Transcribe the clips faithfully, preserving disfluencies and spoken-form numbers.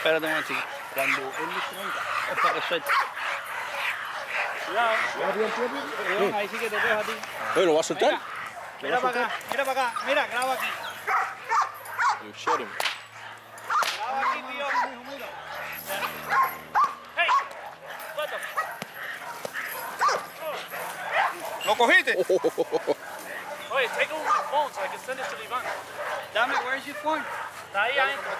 Espérate un momentito. Cuando él me es para que suelte. Cuidado. Cuidado. Ahí sí que te dejo a ti. ¿Lo va a soltar? Mira, mira para acá, mira para acá. Mira, graba aquí. You shot him. Graba aquí, tío. Hey, suelta. ¿Lo cogiste? Oye, take over my phone so I can send it to Iván. Dame, where's your phone? Está ahí adentro.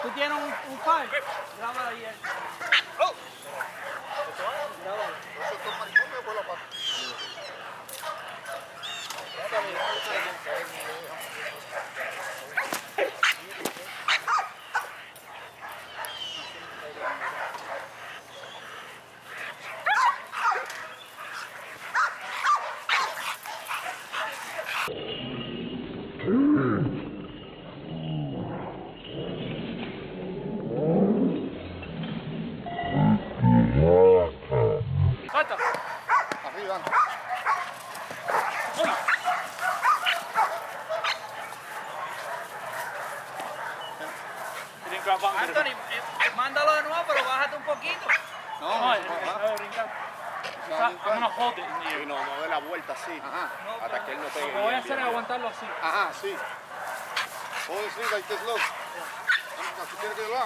¿Tú tienes un, un par? Grábalo ahí. ¡Oh! Grábalo. Anthony, mándalo de nuevo, pero bájate un poquito. No, no, no, brincar. I'm gonna hold it in the air. No, no de la vuelta así. Ajá. No, hasta que él no pegue. Lo que voy a hacer es aguantarlo así. Ajá, sí. Hold this thing like this, look. Así tiene que llevar.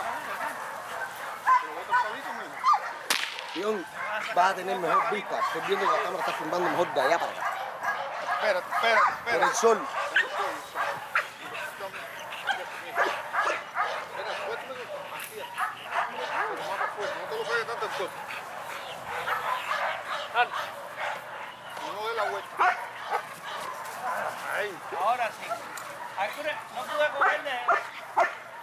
Pero voy a estar solito, man. Dion, vas a tener mejor vista. Estoy viendo que la cámara está filmando mejor de allá para acá. Espérate, espérate, espérate. Por el sol. No de la vuelta. Ay. Ahora sí. No pude cogerle.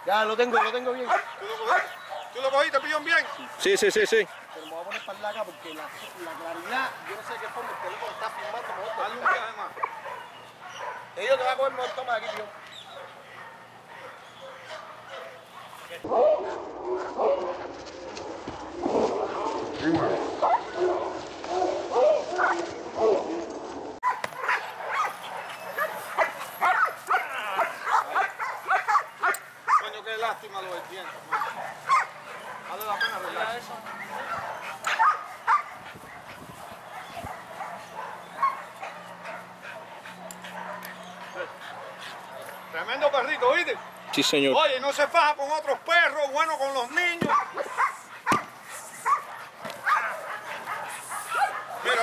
Ya, lo tengo, lo tengo bien. ¿Tú lo cogiste? ¿Tú lo cogiste, pillón, bien? Sí, sí, sí, sí. Pero me voy a poner para acá porque la, la claridad, yo no sé de qué forma el teléfono está filmando, me voy a poner. Ellos te van a coger los tomas aquí, tío. Coño, qué lástima lo del tiempo. Vale la pena arreglar eso. Tremendo perrito, ¿viste? Sí, señor. Oye, no se faja con otros perros, bueno con los niños. Mira,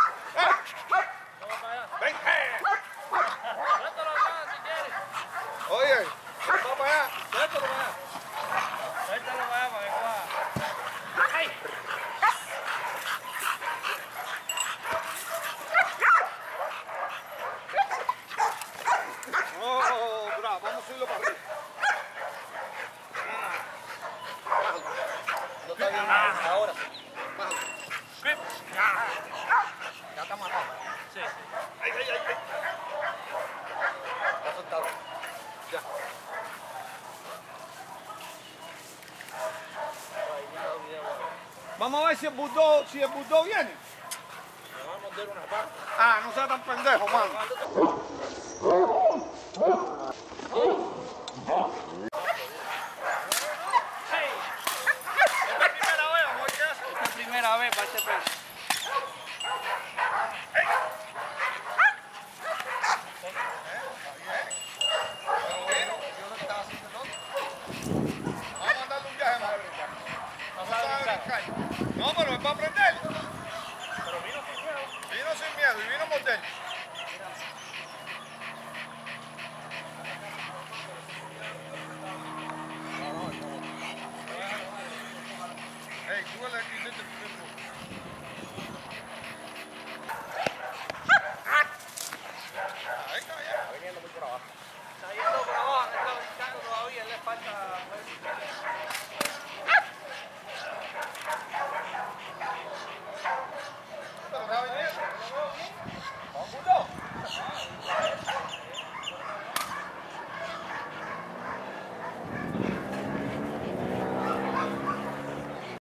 ¡Ven! Oye, va para allá. Suéltalo para allá. Suéltalo para allá para que coja. ¡Ay! Ahora sí. Ya está matado. Sí, sí. Ay, ay, ay. Ya soltado. Ya. Vamos a ver si el bulldog, si el bulldog viene. Le va a morder una pata. Ah, no sea tan pendejo, mano. A ver, para este perro. Yo lo que estaba haciendo el otro. Vamos a mandarle un viaje más. Vamos a darle la calle. No, pero es para aprender. Pero vino sin miedo. Vino sin miedo y vino a morder. Hey, tú eres aquí dentro de tu Está yendo por abajo, está brincando todavía, le falta...